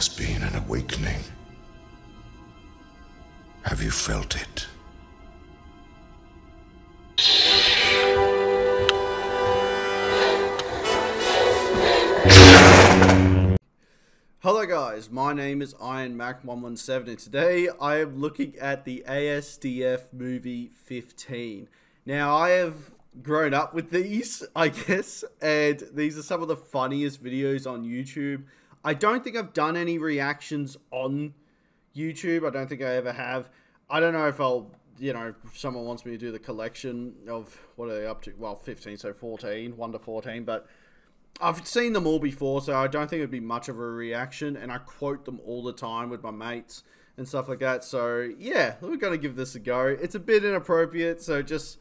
has been an awakening. Have you felt it? Hello guys, my name is IronMac117 and today I am looking at the ASDF Movie 15. Now I have grown up with these, I guess, and these are some of the funniest videos on YouTube. I don't think I've done any reactions on YouTube. I don't think I ever have. I don't know if I'll, you know, if someone wants me to do the collection of, what are they up to? Well, 15, so 14, 1 to 14, but I've seen them all before, so I don't think it'd be much of a reaction, and I quote them all the time with my mates and stuff like that. So yeah, we're gonna give this a go. It's a bit inappropriate, so just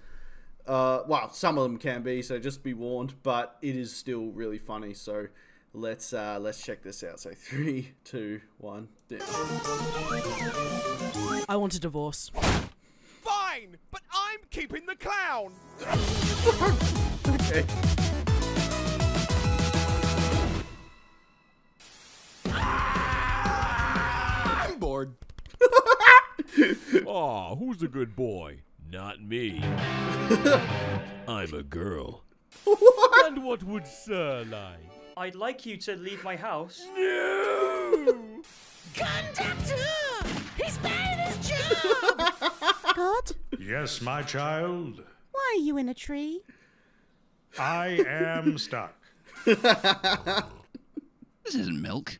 well, some of them can be, so just be warned, but it is still really funny. So let's check this out. So 3, 2, 1 down. I want a divorce. Fine, but I'm keeping the clown. Okay. Oh, who's a good boy? Not me. I'm a girl. What? And what would sir like? I'd like you to leave my house. No! Conductor! He's bad at his job! God? Yes, my child? Why are you in a tree? I am stuck. This isn't milk.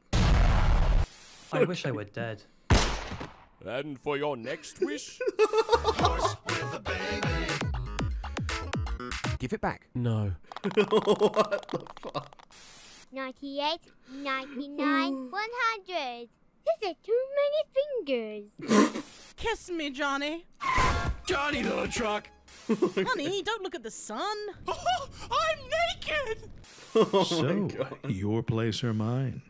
I wish I were dead. And for your next wish? Horse with the baby. Give it back. No. What the fuck? 98, 99, 100. These are too many fingers. Kiss me, Johnny. Johnny Little Truck. Honey, don't look at the sun. Oh, I'm naked. Oh, so, your place or mine?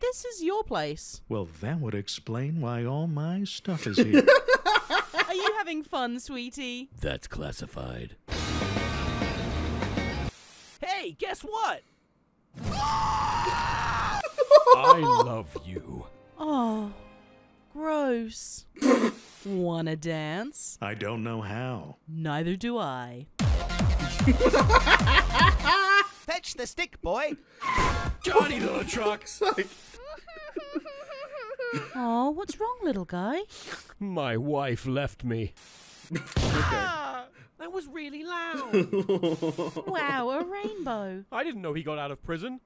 This is your place. Well, that would explain why all my stuff is here. Are you having fun, sweetie? That's classified. Hey, guess what? I love you. Oh, gross. Wanna dance? I don't know how. Neither do I. Fetch the stick, boy. Johnny Little Truck. Oh, what's wrong, little guy? My wife left me. Okay. Ah, that was really loud. Wow, a rainbow. I didn't know he got out of prison.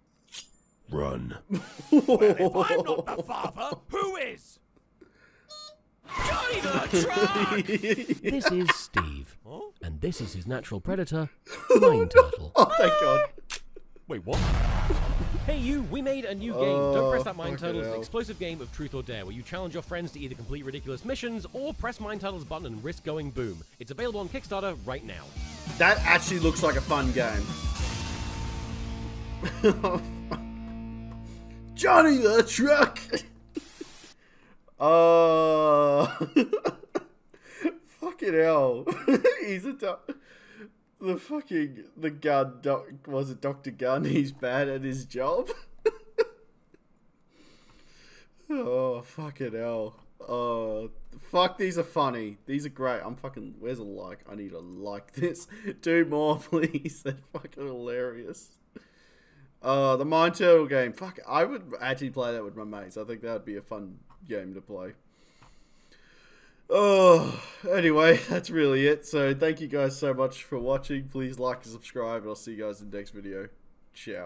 Run. Well, if I'm not the father, who is? Johnny the Truck! This is Steve, and this is his natural predator, Mind Turtle. Oh, thank God. Wait, what? Hey you, we made a new game, Don't Press That Mind Turtle. It's an explosive game of Truth or Dare, where you challenge your friends to either complete ridiculous missions or press Mind Turtle's button and risk going boom. It's available on Kickstarter right now. That actually looks like a fun game. Johnny the Truck! Fucking hell. He's a Dr. Gunn, he's bad at his job. Oh, fucking hell. Oh, fuck, these are funny. These are great. I'm fucking, where's a like? I need to like this. Do more, please. They're fucking hilarious. The Mind Turtle game. Fuck, I would actually play that with my mates. I think that would be a fun game to play. Oh, anyway, that's really it. So thank you guys so much for watching. Please like and subscribe, and I'll see you guys in the next video. Ciao.